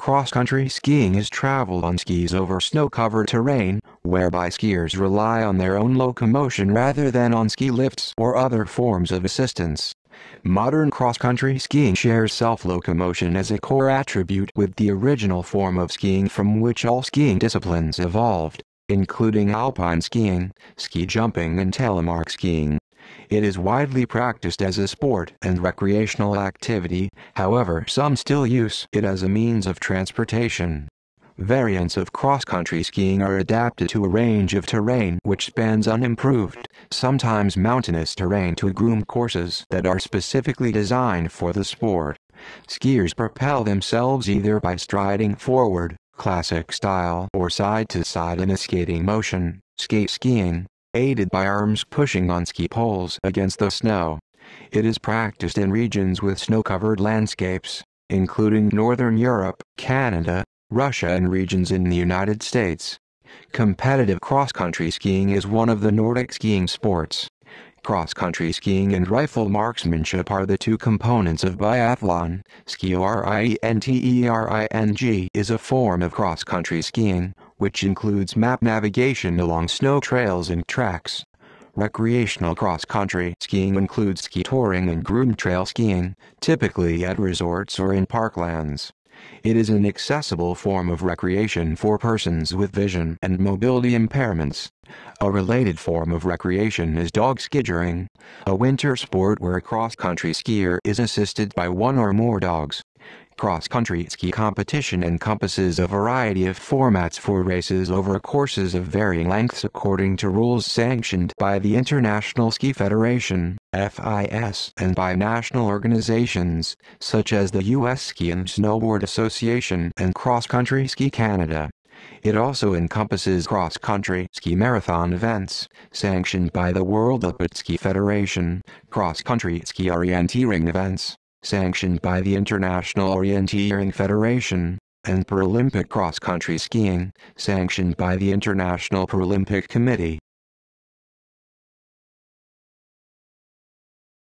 Cross-country skiing is travel on skis over snow-covered terrain, whereby skiers rely on their own locomotion rather than on ski lifts or other forms of assistance. Modern cross-country skiing shares self-locomotion as a core attribute with the original form of skiing from which all skiing disciplines evolved, including alpine skiing, ski jumping and telemark skiing. It is widely practiced as a sport and recreational activity, however some still use it as a means of transportation. Variants of cross-country skiing are adapted to a range of terrain which spans unimproved, sometimes mountainous terrain to groom courses that are specifically designed for the sport. Skiers propel themselves either by striding forward, classic style, or side-to-side in a skating motion, skate skiing, aided by arms pushing on ski poles against the snow. It is practiced in regions with snow-covered landscapes, including Northern Europe, Canada, Russia and regions in the United States. Competitive cross-country skiing is one of the Nordic skiing sports. Cross-country skiing and rifle marksmanship are the two components of biathlon. Ski orientering is a form of cross-country skiing, which includes map navigation along snow trails and tracks. Recreational cross-country skiing includes ski touring and groomed trail skiing, typically at resorts or in parklands. It is an accessible form of recreation for persons with vision and mobility impairments. A related form of recreation is dog skidgering, a winter sport where a cross-country skier is assisted by one or more dogs. Cross-country ski competition encompasses a variety of formats for races over courses of varying lengths according to rules sanctioned by the International Ski Federation (FIS) and by national organizations, such as the U.S. Ski and Snowboard Association and Cross-Country Ski Canada. It also encompasses cross-country ski marathon events, sanctioned by the World Loppet Ski Federation, cross-country ski orienteering events, sanctioned by the International Orienteering Federation, and Paralympic cross-country skiing, sanctioned by the International Paralympic Committee.